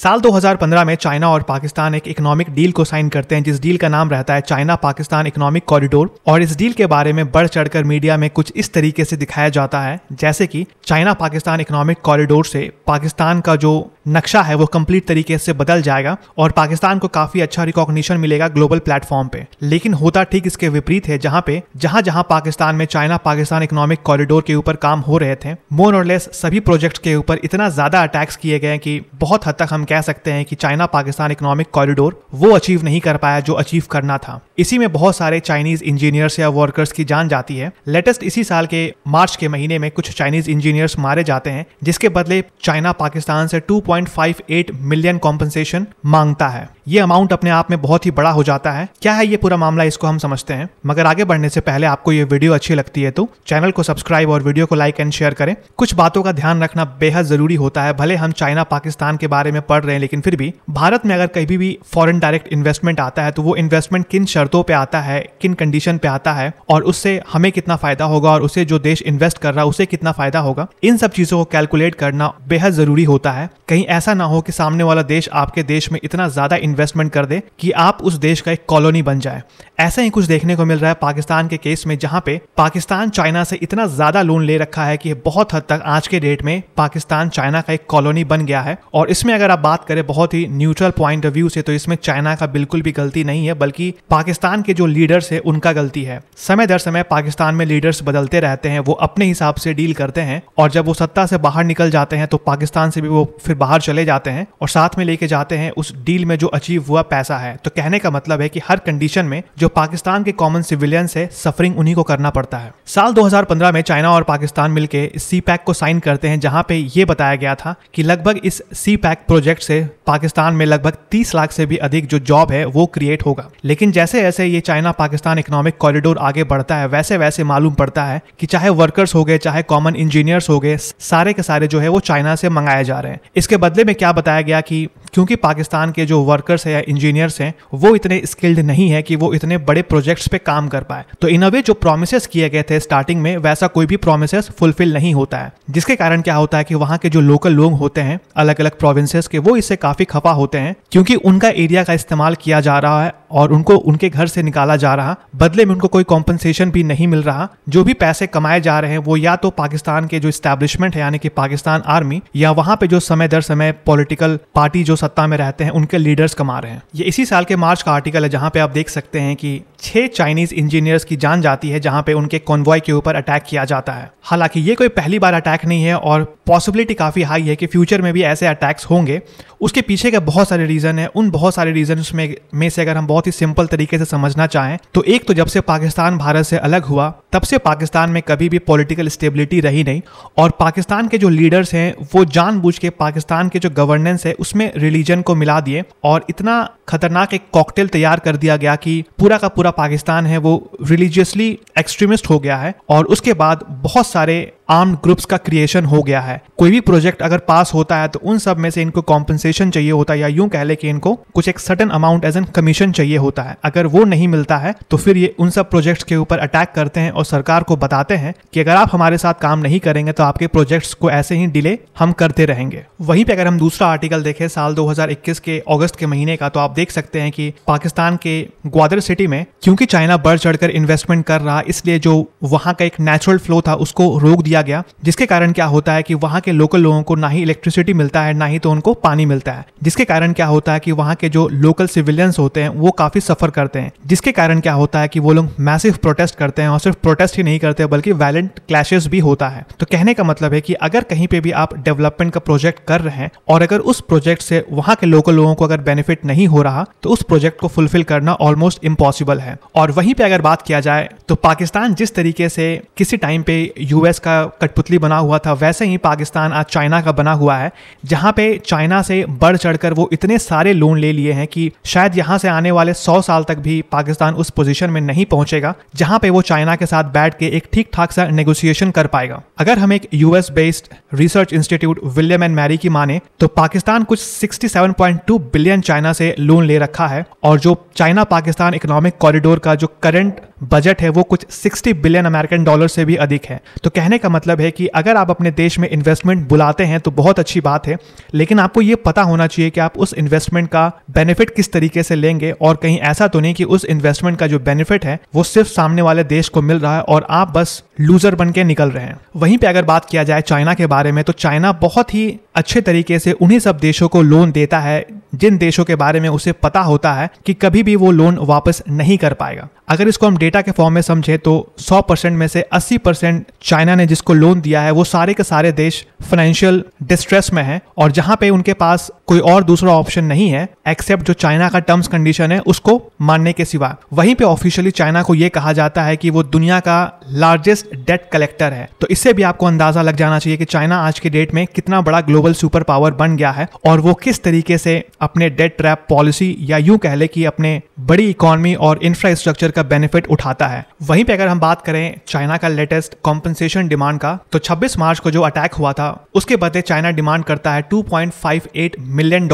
साल 2015 में चाइना और पाकिस्तान एक इकोनॉमिक डील को साइन करते हैं, जिस डील का नाम रहता है चाइना पाकिस्तान इकोनॉमिक कॉरिडोर। और इस डील के बारे में बढ़ चढ़कर मीडिया में कुछ इस तरीके से दिखाया जाता है जैसे कि चाइना पाकिस्तान इकोनॉमिक कॉरिडोर से पाकिस्तान का जो नक्शा है वो कंप्लीट तरीके से बदल जाएगा और पाकिस्तान को काफी अच्छा रिकॉग्निशन मिलेगा ग्लोबल प्लेटफॉर्म पे। लेकिन होता ठीक इसके विपरीत है, जहां पाकिस्तान में चाइना पाकिस्तान इकोनॉमिक कॉरिडोर के ऊपर काम हो रहे थे, मोर और लेस सभी प्रोजेक्ट के ऊपर इतना ज्यादा अटैक्स किए गए कि बहुत हद तक हम कह सकते हैं कि चाइना पाकिस्तान इकोनॉमिक कॉरिडोर वो अचीव नहीं कर पाया जो अचीव करना था। इसी में बहुत सारे चाइनीज इंजीनियर्स या वर्कर्स की जान जाती है। लेटेस्ट इसी साल के मार्च के महीने में कुछ चाइनीज इंजीनियर्स मारे जाते हैं, जिसके बदले चाइना पाकिस्तान से 2.58 मिलियन कॉम्पनसेशन मांगता है। ये अमाउंट अपने आप में बहुत ही बड़ा हो जाता है। क्या है ये पूरा मामला, इसको हम समझते हैं। मगर आगे बढ़ने से पहले आपको ये वीडियो अच्छी लगती है तो चैनल को सब्सक्राइब और वीडियो को लाइक एंड शेयर करें। कुछ बातों का ध्यान रखना बेहद जरूरी होता है। भले हम चाइना पाकिस्तान के बारे में पढ़ रहे हैं, लेकिन फिर भी भारत में अगर कभी भी फॉरेन डायरेक्ट इन्वेस्टमेंट आता है तो वो इन्वेस्टमेंट किन शर्तों पे आता है, किन कंडीशन पे आता है और उससे हमें कितना फायदा होगा और उसे जो देश इन्वेस्ट कर रहा है उसे कितना फायदा होगा, इन सब चीजों को कैलकुलेट करना बेहद जरूरी होता है। कहीं ऐसा ना हो कि सामने वाला देश आपके देश में इतना ज्यादा इन्वेस्टमेंट कर दे कि आप उस देश का एक कॉलोनी बन जाए। ऐसा ही कुछ देखने को मिल रहा है पाकिस्तान के केस में, जहां पे पाकिस्तान चाइना से इतना ज्यादा लोन ले रखा है कि बहुत हद तक आज के डेट में पाकिस्तान चाइना का एक कॉलोनी बन गया है। और इसमें अगर आप बात करें बहुत ही न्यूट्रल पॉइंट ऑफ व्यू से तो इसमें चाइना का बिल्कुल भी गलती नहीं है, बल्कि पाकिस्तान के जो लीडर्स है उनका गलती है। समय दर समय पाकिस्तान में लीडर्स बदलते रहते हैं, वो अपने हिसाब से डील करते हैं और जब वो सत्ता से बाहर निकल जाते हैं तो पाकिस्तान से भी वो फिर बाहर चले जाते हैं और साथ में लेके जाते हैं उस डील में जो अचीव हुआ पैसा है। तो कहने का मतलब है कि हर कंडीशन में जो पाकिस्तान के कॉमन सिविलियंस है सफरिंग उन्हीं को करना पड़ता है। साल 2015 में चाइना और पाकिस्तान मिलके सी पैक को साइन करते हैं, जहां पे ये बताया गया था कि लगभग इस सी पैक प्रोजेक्ट से पाकिस्तान में लगभग 30 लाख से भी अधिक जो जॉब है वो क्रिएट होगा। लेकिन जैसे जैसे ये चाइना पाकिस्तान इकोनॉमिक कॉरिडोर आगे बढ़ता है वैसे वैसे मालूम पड़ता है कि चाहे वर्कर्स हो गए, चाहे कॉमन इंजीनियर्स हो गए, सारे के सारे जो है वो चाइना से मंगाए जा रहे हैं। इसके बदले में क्या बताया गया कि क्योंकि पाकिस्तान के जो वर्कर्स है या इंजीनियर्स हैं वो इतने स्किल्ड नहीं है कि वो इतने बड़े प्रोजेक्ट्स पे काम कर पाए, तो इन अवे जो प्रोमिसेस किए गए थे स्टार्टिंग में वैसा कोई भी प्रोमिसेस फुलफिल नहीं होता है, जिसके कारण क्या होता है कि वहाँ के जो लोकल लोग होते हैं अलग अलग प्रोविंसेस के वो इससे काफी खफा होते हैं, क्योंकि उनका एरिया का इस्तेमाल किया जा रहा है और उनको उनके घर से निकाला जा रहा, बदले में उनको कोई कॉम्पनसेशन भी नहीं मिल रहा। जो भी पैसे कमाए जा रहे हैं वो या तो पाकिस्तान के जो इस्टेब्लिशमेंट है यानी कि पाकिस्तान आर्मी या वहाँ पे जो समय दर समय पॉलिटिकल पार्टी जो सत्ता में रहते हैं उनके लीडर्स कमा रहे हैं। ये इसी साल के मार्च का आर्टिकल है, जहां पे आप देख सकते हैं कि 6 चाइनीज इंजीनियर्स की जान जाती है, जहां पे उनके कॉन्वॉय के ऊपर अटैक किया जाता है। हालांकि ये कोई पहली बार अटैक नहीं है और पॉसिबिलिटी काफी हाई है कि फ्यूचर में भी ऐसे अटैक्स होंगे। उसके पीछे के बहुत सारे रीजन है। उन बहुत सारे रीजन में से अगर हम बहुत ही सिंपल तरीके से समझना चाहें तो एक तो जब से पाकिस्तान भारत से अलग हुआ तब से पाकिस्तान में कभी भी पॉलिटिकल स्टेबिलिटी रही नहीं और पाकिस्तान के जो लीडर्स हैं वो जानबूझ के पाकिस्तान के जो गवर्नेंस है उसमें रिलीजन को मिला दिए और इतना खतरनाक एक कॉकटेल तैयार कर दिया गया कि पूरा का पूरा पाकिस्तान है वो रिलीजियसली एक्सट्रीमिस्ट हो गया है। और उसके बाद बहुत सारे आर्म्ड ग्रुप्स का क्रिएशन हो गया है। कोई भी प्रोजेक्ट अगर पास होता है तो उन सब में से इनको कॉम्पनसेशन चाहिए होता है या यूं कह ले कि इनको कुछ एक certain amount as an commission चाहिए होता है। अगर वो नहीं मिलता है तो फिर ये उन सब प्रोजेक्ट्स के ऊपर अटैक करते हैं और सरकार को बताते हैं कि अगर आप हमारे साथ काम नहीं करेंगे तो आपके प्रोजेक्ट्स को ऐसे ही डिले हम करते रहेंगे। वहीं पे अगर हम दूसरा आर्टिकल देखें साल 2021 के अगस्त के महीने का तो आप देख सकते हैं कि पाकिस्तान के ग्वादर सिटी में क्योंकि चाइना बढ़ चढ़कर इन्वेस्टमेंट कर रहा इसलिए जो वहां का एक नेचुरल फ्लो था उसको रोक दिया गया, जिसके कारण क्या होता है कि वहां के लोकल लोगों को ना ही इलेक्ट्रिसिटी मिलता है ना ही तो उनको पानी मिलता है, जिसके कारण क्या होता है कि वहां के जो लोकल सिविलियंस होते हैं वो काफी सफर करते हैं, जिसके कारण क्या होता है कि वो लोग मैसिव प्रोटेस्ट करते हैं और सिर्फ प्रोटेस्ट ही नहीं करते बल्कि वायलेंट क्लैशेस भी होता है। तो कहने का मतलब है कि अगर कहीं पे भी आप डेवलपमेंट का प्रोजेक्ट कर रहे हैं और अगर उस प्रोजेक्ट से वहां के लोकल लोगों को अगर बेनिफिट नहीं हो रहा तो उस प्रोजेक्ट को फुलफिल करना ऑलमोस्ट इम्पॉसिबल है। और वहीं पे अगर बात किया जाए तो पाकिस्तान जिस तरीके से किसी टाइम पे यूएस का कठपुतली बना हुआ था वैसे ही पाकिस्तान आज चाइना का बना हुआ है, जहां पे चाइना से बढ़ चढ़कर वो इतने सारे लोन ले लिए हैं कि शायद यहां से आने वाले 100 साल तक भी पाकिस्तान उस पोजीशन में नहीं पहुंचेगा जहां पे वो चाइना के साथ बैठ के एक ठीक ठाक सा नेगोशिएशन कर पाएगा। अगर हम एक US based research institute William and Mary की माने तो पाकिस्तान कुछ 67.2 बिलियन चाइना से लोन ले रखा है और जो चाइना पाकिस्तान इकोनॉमिक कॉरिडोर का जो करंट बजट है वो कुछ 60 बिलियन अमेरिकन डॉलर से भी अधिक है। तो कहने का मतलब है कि अगर आप अपने देश में इन्वेस्टमेंट बुलाते हैं तो बहुत अच्छी बात है, लेकिन आपको ये पता होना चाहिए कि आप उस इन्वेस्टमेंट का बेनिफिट किस तरीके से लेंगे और कहीं ऐसा तो नहीं कि उस इन्वेस्टमेंट का जो बेनिफिट है वो सिर्फ सामने वाले देश को मिल रहा है और आप बस लूजर बन के निकल रहे हैं। वहीं पे अगर बात किया जाए चाइना के बारे में, तो चाइना बहुत ही अच्छे तरीके से उन्हीं सब देशों को लोन देता है जिन देशों के बारे में उसे पता होता है कि कभी भी वो लोन वापस नहीं कर पाएगा। अगर इसको हम डेटा के फॉर्म में समझे तो 100% में से 80% चाइना ने जिसको लोन दिया है वो सारे के सारे देश फाइनेंशियल डिस्ट्रेस में हैं और जहां पे उनके पास कोई और दूसरा ऑप्शन नहीं है एक्सेप्ट जो चाइना का टर्म्स कंडीशन है उसको मानने के सिवा। वहीं पे ऑफिशियली चाइना को ये कहा जाता है कि वो दुनिया का लार्जेस्ट डेट कलेक्टर है। तो इससे भी आपको अंदाजा लग जाना चाहिए कि चाइना आज के डेट में कितना बड़ा ग्लोबल सुपर पावर बन गया है और वो किस तरीके से अपने डेट ट्रैप पॉलिसी या यूं कह ले कि अपने बड़ी इकोनॉमी और इंफ्रास्ट्रक्चर का बेनिफिट उठाता है। वहीं पे अगर हम बात करें चाइना का लेटेस्ट कॉम्पनसेशन डिमांड का, तो 26 मार्च को जो अटैक हुआ था उसके बदले चाइना डिमांड करता है $2.58 मिलियन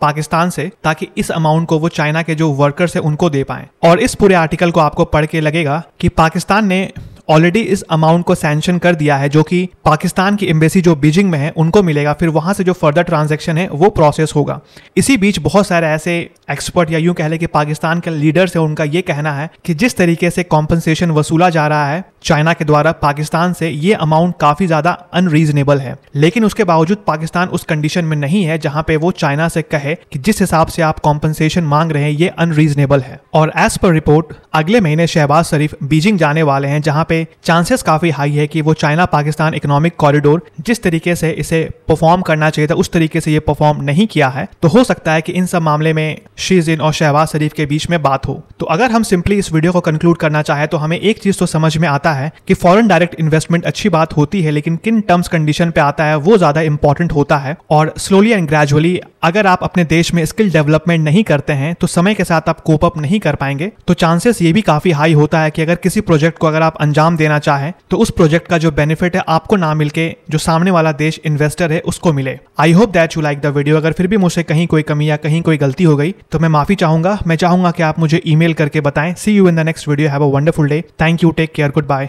पाकिस्तान से, ताकि इस अमाउंट को वो चाइना के जो वर्कर्स है उनको दे पाए। और इस पूरे आर्टिकल को आपको पढ़ के लगेगा कि पाकिस्तान ने ऑलरेडी इस अमाउंट को सैंक्शन कर दिया है जो कि पाकिस्तान की एम्बेसी जो बीजिंग में है उनको मिलेगा, फिर वहां से जो फर्दर ट्रांजैक्शन है वो प्रोसेस होगा। इसी बीच बहुत सारे ऐसे एक्सपर्ट या यूं कह लें कि पाकिस्तान के लीडर्स है उनका ये कहना है कि जिस तरीके से कॉम्पनसेशन वसूला जा रहा है चाइना के द्वारा पाकिस्तान से, ये अमाउंट काफी ज्यादा अनरीजनेबल है। लेकिन उसके बावजूद पाकिस्तान उस कंडीशन में नहीं है जहां पे वो चाइना से कहे कि जिस हिसाब से आप कॉम्पनसेशन मांग रहे हैं ये अनरीजनेबल है। और एज पर रिपोर्ट अगले महीने शहबाज शरीफ बीजिंग जाने वाले हैं, जहां पे चांसेस काफी हाई है कि वो चाइना पाकिस्तान इकोनॉमिक कॉरिडोर जिस तरीके से इसे परफॉर्म करना चाहिए था उस तरीके से ये परफॉर्म नहीं किया है। तो हो सकता है कि इन सब मामले में शी जिन और शहबाज शरीफ के बीच में बात हो। तो अगर हम सिंपली इस वीडियो को कंक्लूड करना चाहे तो हमें एक चीज तो समझ में आता है कि फॉरेन डायरेक्ट इन्वेस्टमेंट अच्छी बात होती है, लेकिन किन टर्म्स कंडीशन पे आता है वो ज्यादा इंपॉर्टेंट होता है। और स्लोली एंड ग्रेजुअली अगर आप अपने देश में स्किल डेवलपमेंट नहीं करते हैं तो समय के साथ आप कोप अप नहीं कर पाएंगे। तो चांसेस ये भी काफी हाई होता है कि अगर किसी प्रोजेक्ट को अगर आप अंजाम देना चाहें तो उस प्रोजेक्ट का जो बेनिफिट है आपको ना मिलके जो सामने वाला देश इन्वेस्टर है उसको मिले। I hope that you like the video. अगर फिर भी मुझसे कहीं कोई कमी या कहीं कोई गलती हो गई तो मैं माफी चाहूंगा। मैं चाहूंगा कि आप मुझे ईमेल करके बताएं। See you in the next video. Have a wonderful day. Thank you. Take care. Good bye.